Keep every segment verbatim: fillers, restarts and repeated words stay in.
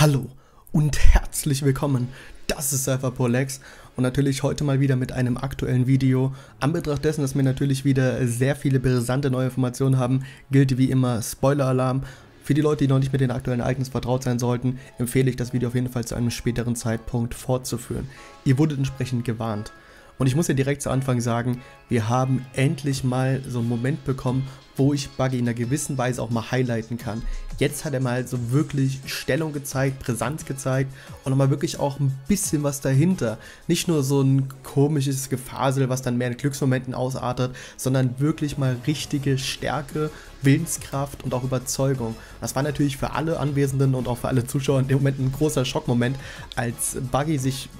Hallo und herzlich willkommen, das ist Cipher Pol X und natürlich heute mal wieder mit einem aktuellen Video. An Betracht dessen, dass wir natürlich wieder sehr viele brisante neue Informationen haben, gilt wie immer Spoiler-Alarm. Für die Leute, die noch nicht mit den aktuellen Ereignissen vertraut sein sollten, empfehle ich das Video auf jeden Fall zu einem späteren Zeitpunkt fortzuführen. Ihr wurdet entsprechend gewarnt. Und ich muss ja direkt zu Anfang sagen, wir haben endlich mal so einen Moment bekommen, wo ich Buggy in einer gewissen Weise auch mal highlighten kann. Jetzt hat er mal so wirklich Stellung gezeigt, Präsenz gezeigt und nochmal wirklich auch ein bisschen was dahinter. Nicht nur so ein komisches Gefasel, was dann mehr in Glücksmomenten ausartet, sondern wirklich mal richtige Stärke, Willenskraft und auch Überzeugung. Das war natürlich für alle Anwesenden und auch für alle Zuschauer in dem Moment ein großer Schockmoment, als Buggy sich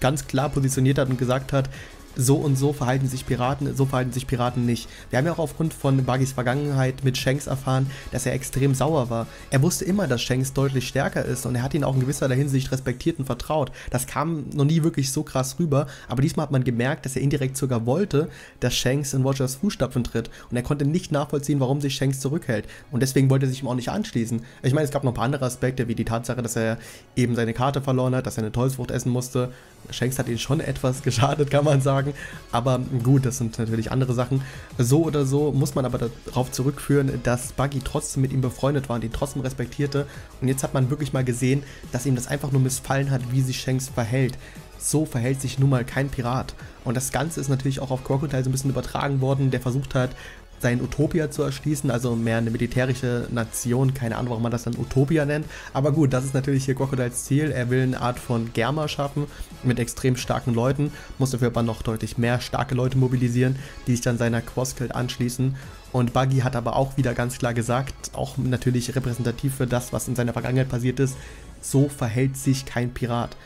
ganz klar positioniert hat und gesagt hat, so und so verhalten sich Piraten, so verhalten sich Piraten nicht. Wir haben ja auch aufgrund von Buggys Vergangenheit mit Shanks erfahren, dass er extrem sauer war. Er wusste immer, dass Shanks deutlich stärker ist und er hat ihn auch in gewisser Hinsicht respektiert und vertraut. Das kam noch nie wirklich so krass rüber, aber diesmal hat man gemerkt, dass er indirekt sogar wollte, dass Shanks in Watchers Fußstapfen tritt und er konnte nicht nachvollziehen, warum sich Shanks zurückhält und deswegen wollte er sich ihm auch nicht anschließen. Ich meine, es gab noch ein paar andere Aspekte, wie die Tatsache, dass er eben seine Karte verloren hat, dass er eine Teufelsfrucht essen musste. Shanks hat ihn schon etwas geschadet, kann man sagen. Aber gut, das sind natürlich andere Sachen. So oder so muss man aber darauf zurückführen, dass Buggy trotzdem mit ihm befreundet war und ihn trotzdem respektierte. Und jetzt hat man wirklich mal gesehen, dass ihm das einfach nur missfallen hat, wie sich Shanks verhält. So verhält sich nun mal kein Pirat. Und das Ganze ist natürlich auch auf Crocodile so ein bisschen übertragen worden, der versucht hat, sein Utopia zu erschließen, also mehr eine militärische Nation, keine Ahnung, warum man das dann Utopia nennt, aber gut, das ist natürlich hier Crocodiles Ziel, er will eine Art von Germa schaffen, mit extrem starken Leuten, muss dafür aber noch deutlich mehr starke Leute mobilisieren, die sich dann seiner Quascult anschließen. Und Buggy hat aber auch wieder ganz klar gesagt, auch natürlich repräsentativ für das, was in seiner Vergangenheit passiert ist, so verhält sich kein Pirat.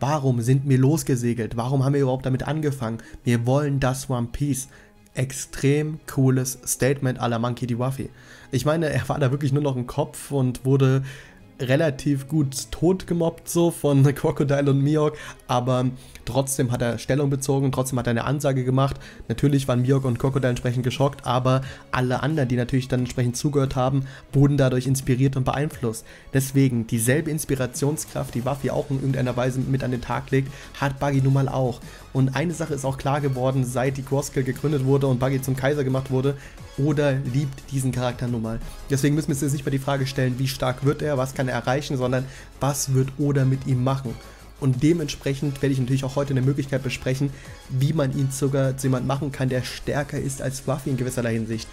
Warum sind wir losgesegelt? Warum haben wir überhaupt damit angefangen? Wir wollen das One Piece. Extrem cooles Statement à la Monkey D. Luffy. Ich meine, er war da wirklich nur noch ein Kopf und wurde relativ gut tot gemobbt so von Crocodile und Mihawk, aber trotzdem hat er Stellung bezogen, trotzdem hat er eine Ansage gemacht. Natürlich waren Mihawk und Crocodile entsprechend geschockt, aber alle anderen, die natürlich dann entsprechend zugehört haben, wurden dadurch inspiriert und beeinflusst. Deswegen, dieselbe Inspirationskraft, die Luffy auch in irgendeiner Weise mit an den Tag legt, hat Buggy nun mal auch. Und eine Sache ist auch klar geworden, seit die Crocodile gegründet wurde und Buggy zum Kaiser gemacht wurde, Oda liebt diesen Charakter nun mal. Deswegen müssen wir uns jetzt nicht mehr die Frage stellen, wie stark wird er, was kann er erreichen, sondern was wird Oda mit ihm machen. Und dementsprechend werde ich natürlich auch heute eine Möglichkeit besprechen, wie man ihn sogar zu jemandem machen kann, der stärker ist als Luffy in gewisser Hinsicht.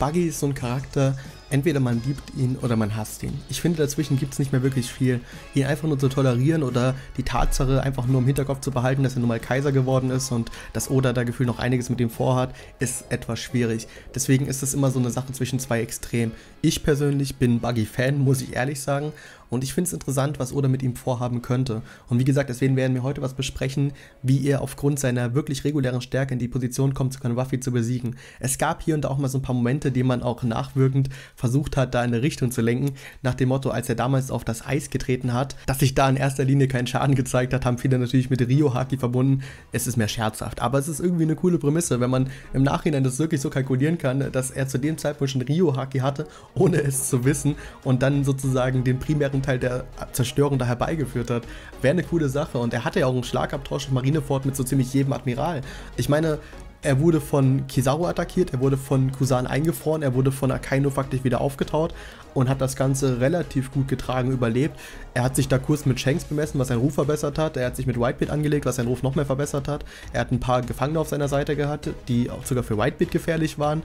Buggy ist so ein Charakter, entweder man liebt ihn oder man hasst ihn. Ich finde, dazwischen gibt es nicht mehr wirklich viel. Ihn einfach nur zu tolerieren oder die Tatsache einfach nur im Hinterkopf zu behalten, dass er nun mal Kaiser geworden ist und dass Oda da gefühlt noch einiges mit ihm vorhat, ist etwas schwierig. Deswegen ist das immer so eine Sache zwischen zwei Extremen. Ich persönlich bin Buggy-Fan, muss ich ehrlich sagen. Und ich finde es interessant, was Oda mit ihm vorhaben könnte. Und wie gesagt, deswegen werden wir heute was besprechen, wie er aufgrund seiner wirklich regulären Stärke in die Position kommt, zu können, Ruffy zu besiegen. Es gab hier und da auch mal so ein paar Momente, die man auch nachwirkend versucht hat, da in eine Richtung zu lenken, nach dem Motto, als er damals auf das Eis getreten hat, dass sich da in erster Linie kein Schaden gezeigt hat, haben viele natürlich mit Rio Haki verbunden. Es ist mehr scherzhaft, aber es ist irgendwie eine coole Prämisse, wenn man im Nachhinein das wirklich so kalkulieren kann, dass er zu dem Zeitpunkt schon Rio Haki hatte, ohne es zu wissen und dann sozusagen den primären Teil der Zerstörung da herbeigeführt hat. Wäre eine coole Sache und er hatte ja auch einen Schlagabtausch auf Marineford mit so ziemlich jedem Admiral. Ich meine, er wurde von Kizaru attackiert, er wurde von Kuzan eingefroren, er wurde von Akainu faktisch wieder aufgetaut und hat das Ganze relativ gut getragen, überlebt. Er hat sich da kurz mit Shanks bemessen, was seinen Ruf verbessert hat. Er hat sich mit Whitebeard angelegt, was seinen Ruf noch mehr verbessert hat. Er hat ein paar Gefangene auf seiner Seite gehabt, die auch sogar für Whitebeard gefährlich waren.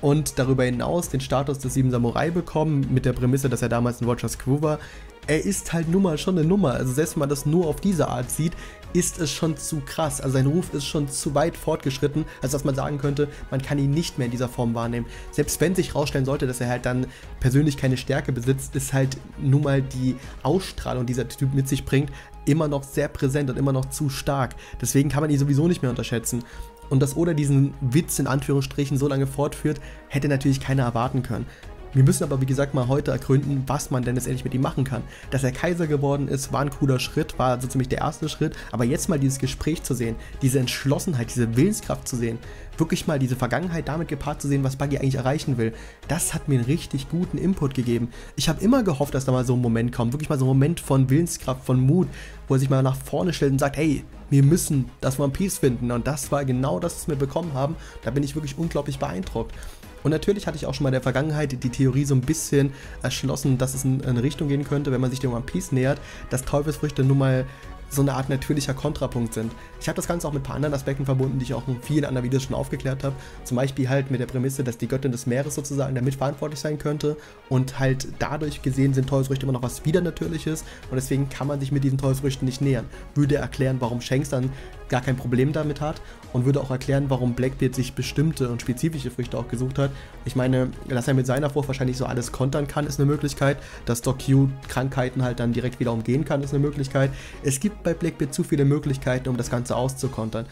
Und darüber hinaus den Status des Sieben Samurai bekommen, mit der Prämisse, dass er damals ein Watchers Crew war. Er ist halt nun mal schon eine Nummer, also selbst wenn man das nur auf diese Art sieht, ist es schon zu krass, also sein Ruf ist schon zu weit fortgeschritten, als dass man sagen könnte, man kann ihn nicht mehr in dieser Form wahrnehmen. Selbst wenn sich herausstellen sollte, dass er halt dann persönlich keine Stärke besitzt, ist halt nun mal die Ausstrahlung, die dieser Typ mit sich bringt, immer noch sehr präsent und immer noch zu stark. Deswegen kann man ihn sowieso nicht mehr unterschätzen. Und dass Oda diesen Witz in Anführungsstrichen so lange fortführt, hätte natürlich keiner erwarten können. Wir müssen aber wie gesagt mal heute ergründen, was man denn jetzt endlich mit ihm machen kann. Dass er Kaiser geworden ist, war ein cooler Schritt, war so also ziemlich der erste Schritt, aber jetzt mal dieses Gespräch zu sehen, diese Entschlossenheit, diese Willenskraft zu sehen, wirklich mal diese Vergangenheit damit gepaart zu sehen, was Buggy eigentlich erreichen will, das hat mir einen richtig guten Input gegeben. Ich habe immer gehofft, dass da mal so ein Moment kommt, wirklich mal so ein Moment von Willenskraft, von Mut, wo er sich mal nach vorne stellt und sagt, hey, wir müssen das One Piece finden, und das war genau das, was wir bekommen haben. Da bin ich wirklich unglaublich beeindruckt. Und natürlich hatte ich auch schon mal in der Vergangenheit die Theorie so ein bisschen erschlossen, dass es in eine Richtung gehen könnte, wenn man sich dem One Piece nähert, dass Teufelsfrüchte nun mal so eine Art natürlicher Kontrapunkt sind. Ich habe das Ganze auch mit ein paar anderen Aspekten verbunden, die ich auch in vielen anderen Videos schon aufgeklärt habe. Zum Beispiel halt mit der Prämisse, dass die Göttin des Meeres sozusagen damit verantwortlich sein könnte, und halt dadurch gesehen sind Teufelsfrüchte immer noch was Widernatürliches, und deswegen kann man sich mit diesen Teufelsfrüchten nicht nähern. Würde erklären, warum Shanks dann gar kein Problem damit hat, und würde auch erklären, warum Blackbeard sich bestimmte und spezifische Früchte auch gesucht hat. Ich meine, dass er mit seiner Frucht wahrscheinlich so alles kontern kann, ist eine Möglichkeit. Dass Doc Q Krankheiten halt dann direkt wieder umgehen kann, ist eine Möglichkeit. Es gibt bei Blackbeard zu viele Möglichkeiten, um das Ganze auszukontern.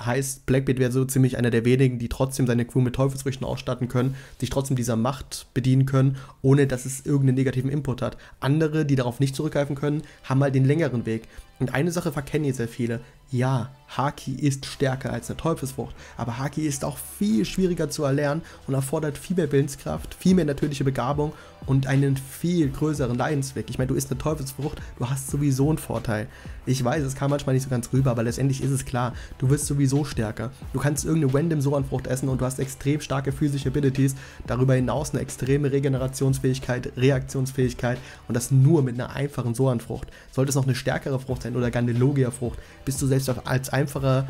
Heißt, Blackbeard wäre so ziemlich einer der wenigen, die trotzdem seine Crew mit Teufelsfrüchten ausstatten können, sich trotzdem dieser Macht bedienen können, ohne dass es irgendeinen negativen Input hat. Andere, die darauf nicht zurückgreifen können, haben halt den längeren Weg. Und eine Sache verkennen jetzt sehr viele. Ja, Haki ist stärker als eine Teufelsfrucht, aber Haki ist auch viel schwieriger zu erlernen und erfordert viel mehr Willenskraft, viel mehr natürliche Begabung und einen viel größeren Leidensweg. Ich meine, du isst eine Teufelsfrucht, du hast sowieso einen Vorteil. Ich weiß, es kam manchmal nicht so ganz rüber, aber letztendlich ist es klar, du wirst sowieso stärker. Du kannst irgendeine random Soranfrucht essen und du hast extrem starke physische Abilities, darüber hinaus eine extreme Regenerationsfähigkeit, Reaktionsfähigkeit, und das nur mit einer einfachen Soranfrucht. Sollte es noch eine stärkere Frucht sein oder Gandelogia-Frucht, bist du selbst als einfacher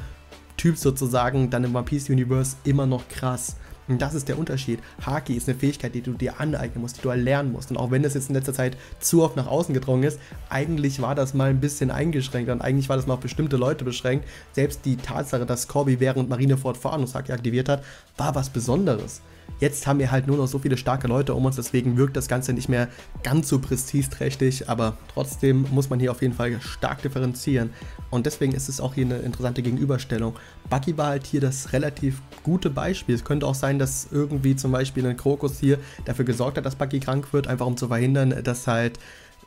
Typ sozusagen dann im One Piece Universe immer noch krass. Und das ist der Unterschied. Haki ist eine Fähigkeit, die du dir aneignen musst, die du erlernen musst. Und auch wenn das jetzt in letzter Zeit zu oft nach außen gedrungen ist, eigentlich war das mal ein bisschen eingeschränkt und eigentlich war das mal auf bestimmte Leute beschränkt. Selbst die Tatsache, dass Corby während Marineford Fahndungshaki aktiviert hat, war was Besonderes. Jetzt haben wir halt nur noch so viele starke Leute um uns, deswegen wirkt das Ganze nicht mehr ganz so prestigeträchtig, aber trotzdem muss man hier auf jeden Fall stark differenzieren. Und deswegen ist es auch hier eine interessante Gegenüberstellung. Buggy war halt hier das relativ gute Beispiel. Es könnte auch sein, dass irgendwie zum Beispiel ein Krokus hier dafür gesorgt hat, dass Buggy krank wird, einfach um zu verhindern, dass halt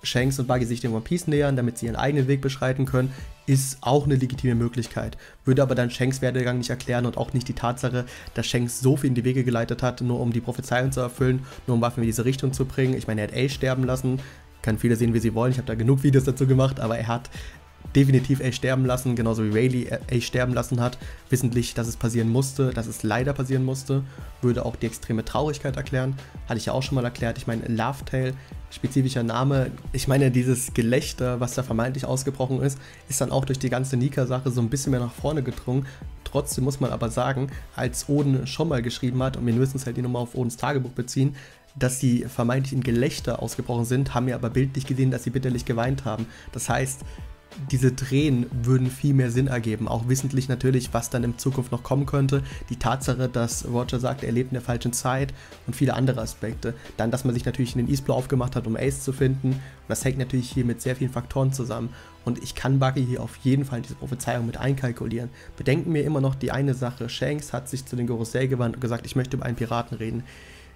Shanks und Buggy sich dem One Piece nähern, damit sie ihren eigenen Weg beschreiten können, ist auch eine legitime Möglichkeit. Würde aber dann Shanks Werdegang nicht erklären und auch nicht die Tatsache, dass Shanks so viel in die Wege geleitet hat, nur um die Prophezeiung zu erfüllen, nur um Waffen in diese Richtung zu bringen. Ich meine, er hat Ace sterben lassen, kann viele sehen, wie sie wollen, ich habe da genug Videos dazu gemacht, aber er hat definitiv Ace sterben lassen, genauso wie Rayleigh Ace sterben lassen hat, wissentlich, dass es passieren musste, dass es leider passieren musste, würde auch die extreme Traurigkeit erklären, hatte ich ja auch schon mal erklärt. Ich meine, Love Tale, spezifischer Name, ich meine, dieses Gelächter, was da vermeintlich ausgebrochen ist, ist dann auch durch die ganze Nika-Sache so ein bisschen mehr nach vorne gedrungen. Trotzdem muss man aber sagen, als Oden schon mal geschrieben hat, und wir müssen es halt hier nochmal auf Odens Tagebuch beziehen, dass sie vermeintlich in Gelächter ausgebrochen sind, haben wir aber bildlich gesehen, dass sie bitterlich geweint haben. Das heißt, diese Tränen würden viel mehr Sinn ergeben, auch wissentlich natürlich, was dann in Zukunft noch kommen könnte. Die Tatsache, dass Roger sagt, er lebt in der falschen Zeit und viele andere Aspekte. Dann, dass man sich natürlich in den East Blue aufgemacht hat, um Ace zu finden. Und das hängt natürlich hier mit sehr vielen Faktoren zusammen. Und ich kann Buggy hier auf jeden Fall diese Prophezeiung mit einkalkulieren. Bedenken wir immer noch die eine Sache. Shanks hat sich zu den Gorosei gewandt und gesagt, ich möchte über einen Piraten reden.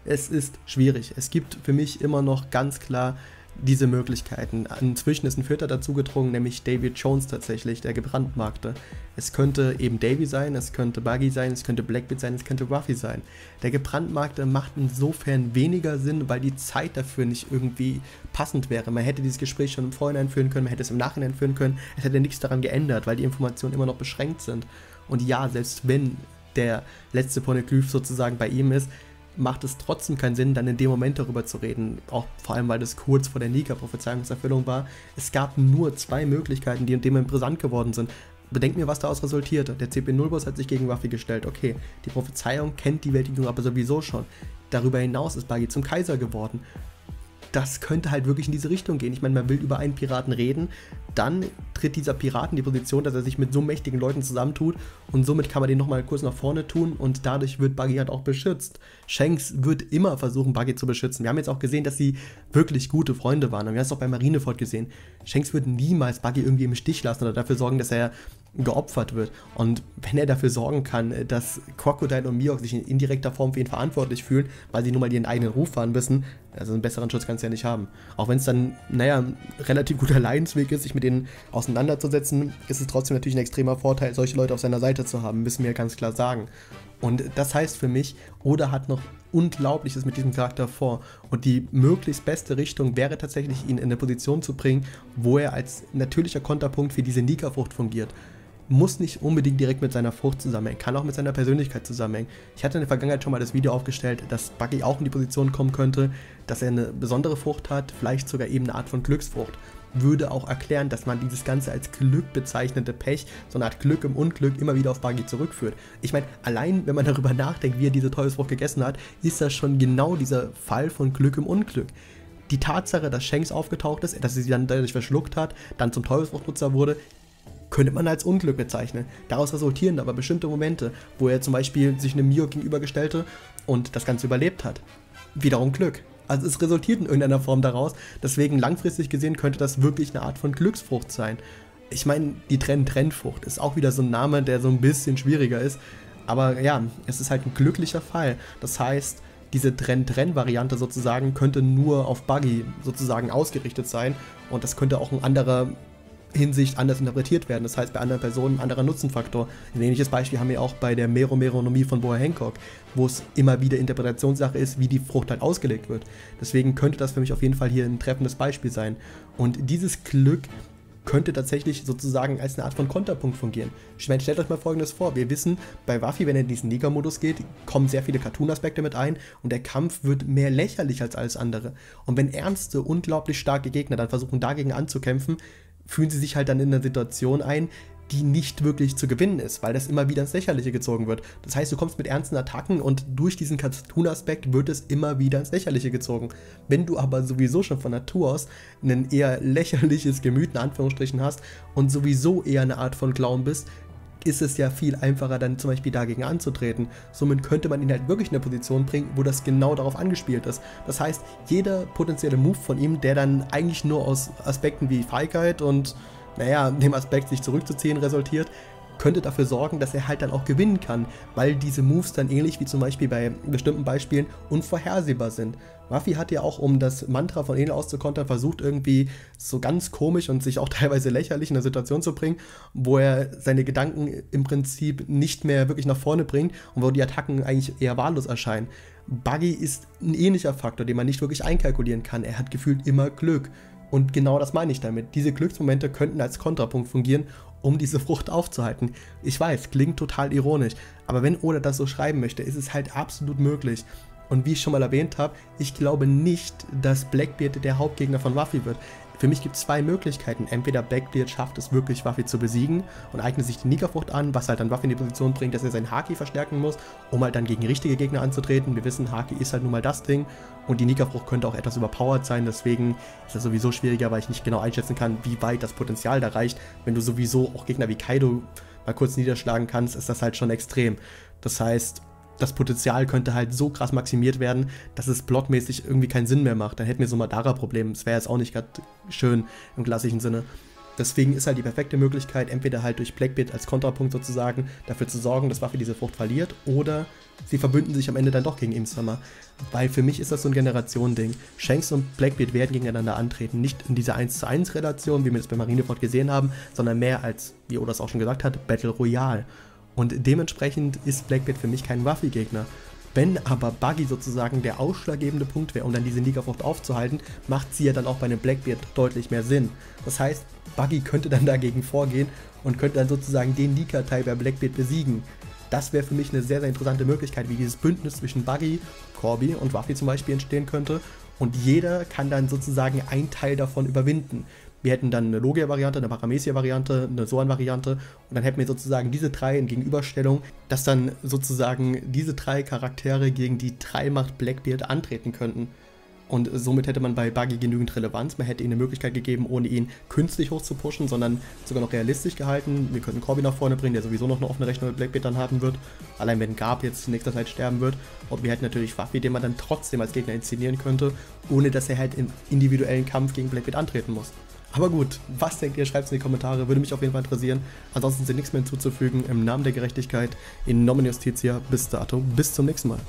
Es ist schwierig. Es gibt für mich immer noch ganz klar diese Möglichkeiten. Inzwischen ist ein Vierter dazugedrungen, nämlich Davy Jones tatsächlich, der gebrandmarkte. Es könnte eben Davy sein, es könnte Buggy sein, es könnte Blackbeard sein, es könnte Ruffy sein. Der gebrandmarkte macht insofern weniger Sinn, weil die Zeit dafür nicht irgendwie passend wäre. Man hätte dieses Gespräch schon im Vorhinein führen können, man hätte es im Nachhinein führen können, es hätte nichts daran geändert, weil die Informationen immer noch beschränkt sind. Und ja, selbst wenn der letzte Poneglyph sozusagen bei ihm ist, macht es trotzdem keinen Sinn, dann in dem Moment darüber zu reden, auch vor allem, weil das kurz vor der Nika-Prophezeiungserfüllung war. Es gab nur zwei Möglichkeiten, die in dem Moment brisant geworden sind. Bedenkt mir, was daraus resultierte. Der C P null-Boss hat sich gegen Ruffy gestellt. Okay, die Prophezeiung kennt die Weltregierung aber sowieso schon. Darüber hinaus ist Buggy zum Kaiser geworden. Das könnte halt wirklich in diese Richtung gehen. Ich meine, man will über einen Piraten reden, dann tritt dieser Piraten die Position, dass er sich mit so mächtigen Leuten zusammentut und somit kann man den nochmal kurz nach vorne tun und dadurch wird Buggy halt auch beschützt. Shanks wird immer versuchen, Buggy zu beschützen. Wir haben jetzt auch gesehen, dass sie wirklich gute Freunde waren und wir haben es auch bei Marineford gesehen. Shanks wird niemals Buggy irgendwie im Stich lassen oder dafür sorgen, dass er geopfert wird. Und wenn er dafür sorgen kann, dass Crocodile und Mihawk sich in indirekter Form für ihn verantwortlich fühlen, weil sie nun mal ihren eigenen Ruf fahren müssen, also einen besseren Schutz kannst du ja nicht haben. Auch wenn es dann, naja, ein relativ guter Leidensweg ist, sich mit denen auseinanderzusetzen, ist es trotzdem natürlich ein extremer Vorteil, solche Leute auf seiner Seite zu haben, müssen wir ganz klar sagen. Und das heißt für mich, Oda hat noch Unglaubliches mit diesem Charakter vor und die möglichst beste Richtung wäre tatsächlich, ihn in eine Position zu bringen, wo er als natürlicher Konterpunkt für diese Nika-Frucht fungiert. Muss nicht unbedingt direkt mit seiner Frucht zusammenhängen, kann auch mit seiner Persönlichkeit zusammenhängen. Ich hatte in der Vergangenheit schon mal das Video aufgestellt, dass Buggy auch in die Position kommen könnte, dass er eine besondere Frucht hat, vielleicht sogar eben eine Art von Glücksfrucht. Würde auch erklären, dass man dieses ganze als Glück bezeichnete Pech, so eine Art Glück im Unglück, immer wieder auf Buggy zurückführt. Ich meine, allein wenn man darüber nachdenkt, wie er diese Teufelsfrucht gegessen hat, ist das schon genau dieser Fall von Glück im Unglück. Die Tatsache, dass Shanks aufgetaucht ist, dass sie sie dann dadurch verschluckt hat, dann zum Teufelsfruchtnutzer wurde, könnte man als Unglück bezeichnen. Daraus resultieren aber bestimmte Momente, wo er zum Beispiel sich einem Mihawk gegenübergestellte und das Ganze überlebt hat. Wiederum Glück. Also es resultiert in irgendeiner Form daraus, deswegen langfristig gesehen könnte das wirklich eine Art von Glücksfrucht sein. Ich meine, die Trend-Trendfrucht ist auch wieder so ein Name, der so ein bisschen schwieriger ist, aber ja, es ist halt ein glücklicher Fall. Das heißt, diese Trend-Trend-Variante sozusagen könnte nur auf Buggy sozusagen ausgerichtet sein und das könnte auch ein anderer Hinsicht anders interpretiert werden, das heißt bei anderen Personen ein anderer Nutzenfaktor. Ein ähnliches Beispiel haben wir auch bei der Meromeronomie von Boa Hancock, wo es immer wieder Interpretationssache ist, wie die Frucht halt ausgelegt wird. Deswegen könnte das für mich auf jeden Fall hier ein treffendes Beispiel sein. Und dieses Glück könnte tatsächlich sozusagen als eine Art von Konterpunkt fungieren. Ich meine, stellt euch mal Folgendes vor, wir wissen, bei Ruffy, wenn er in diesen Neger-Modus geht, kommen sehr viele Cartoon-Aspekte mit ein und der Kampf wird mehr lächerlich als alles andere. Und wenn ernste, unglaublich starke Gegner dann versuchen, dagegen anzukämpfen, fühlen sie sich halt dann in einer Situation ein, die nicht wirklich zu gewinnen ist, weil das immer wieder ins Lächerliche gezogen wird. Das heißt, du kommst mit ernsten Attacken und durch diesen Cartoon-Aspekt wird es immer wieder ins Lächerliche gezogen. Wenn du aber sowieso schon von Natur aus ein eher lächerliches Gemüt in Anführungsstrichen hast und sowieso eher eine Art von Clown bist, ist es ja viel einfacher, dann zum Beispiel dagegen anzutreten. Somit könnte man ihn halt wirklich in eine Position bringen, wo das genau darauf angespielt ist. Das heißt, jeder potenzielle Move von ihm, der dann eigentlich nur aus Aspekten wie Feigheit und, naja, dem Aspekt, sich zurückzuziehen, resultiert, könnte dafür sorgen, dass er halt dann auch gewinnen kann, weil diese Moves dann ähnlich wie zum Beispiel bei bestimmten Beispielen unvorhersehbar sind. Ruffy hat ja auch, um das Mantra von Enel auszukontern, versucht irgendwie so ganz komisch und sich auch teilweise lächerlich in eine Situation zu bringen, wo er seine Gedanken im Prinzip nicht mehr wirklich nach vorne bringt und wo die Attacken eigentlich eher wahllos erscheinen. Buggy ist ein ähnlicher Faktor, den man nicht wirklich einkalkulieren kann. Er hat gefühlt immer Glück. Und genau das meine ich damit. Diese Glücksmomente könnten als Kontrapunkt fungieren, um diese Frucht aufzuhalten. Ich weiß, klingt total ironisch, aber wenn Oda das so schreiben möchte, ist es halt absolut möglich. Und wie ich schon mal erwähnt habe, ich glaube nicht, dass Blackbeard der Hauptgegner von Ruffy wird. Für mich gibt es zwei Möglichkeiten. Entweder Blackbeard schafft es wirklich, Ruffy zu besiegen und eignet sich die Nika-Frucht an, was halt dann Ruffy in die Position bringt, dass er seinen Haki verstärken muss, um halt dann gegen richtige Gegner anzutreten. Wir wissen, Haki ist halt nun mal das Ding und die Nika-Frucht könnte auch etwas überpowered sein, deswegen ist das sowieso schwieriger, weil ich nicht genau einschätzen kann, wie weit das Potenzial da reicht. Wenn du sowieso auch Gegner wie Kaido mal kurz niederschlagen kannst, ist das halt schon extrem. Das heißt, das Potenzial könnte halt so krass maximiert werden, dass es plotmäßig irgendwie keinen Sinn mehr macht. Dann hätten wir so ein Madara-Problem. Das wäre jetzt auch nicht gerade schön im klassischen Sinne. Deswegen ist halt die perfekte Möglichkeit, entweder halt durch Blackbeard als Kontrapunkt sozusagen dafür zu sorgen, dass Ruffy diese Frucht verliert, oder sie verbünden sich am Ende dann doch gegen Im-Summer. Weil für mich ist das so ein Generationending. Shanks und Blackbeard werden gegeneinander antreten. Nicht in dieser eins zu eins Relation, wie wir das bei Marineford gesehen haben, sondern mehr als, wie Oda es auch schon gesagt hat, Battle Royale. Und dementsprechend ist Blackbeard für mich kein Ruffy-Gegner. Wenn aber Buggy sozusagen der ausschlaggebende Punkt wäre, um dann diese Nika-Frucht aufzuhalten, macht sie ja dann auch bei einem Blackbeard deutlich mehr Sinn. Das heißt, Buggy könnte dann dagegen vorgehen und könnte dann sozusagen den Nika-Teil bei Blackbeard besiegen. Das wäre für mich eine sehr, sehr interessante Möglichkeit, wie dieses Bündnis zwischen Buggy, Corby und Ruffy zum Beispiel entstehen könnte. Und jeder kann dann sozusagen einen Teil davon überwinden. Wir hätten dann eine Logia-Variante, eine Paramecia-Variante, eine Soan-Variante und dann hätten wir sozusagen diese drei in Gegenüberstellung, dass dann sozusagen diese drei Charaktere gegen die Dreimacht Blackbeard antreten könnten. und somit hätte man bei Buggy genügend Relevanz. Man hätte ihm eine Möglichkeit gegeben, ohne ihn künstlich hoch zu pushen, sondern sogar noch realistisch gehalten. Wir könnten Corby nach vorne bringen, der sowieso noch eine offene Rechnung mit Blackbeard dann haben wird. Allein wenn Garp jetzt in nächster Zeit sterben wird. Und wir hätten natürlich Ruffy, den man dann trotzdem als Gegner inszenieren könnte, ohne dass er halt im individuellen Kampf gegen Blackbeard antreten muss. Aber gut, was denkt ihr? Schreibt es in die Kommentare, würde mich auf jeden Fall interessieren. Ansonsten sind nichts mehr hinzuzufügen. Im Namen der Gerechtigkeit, in nomine Justitia, bis dato, bis zum nächsten Mal.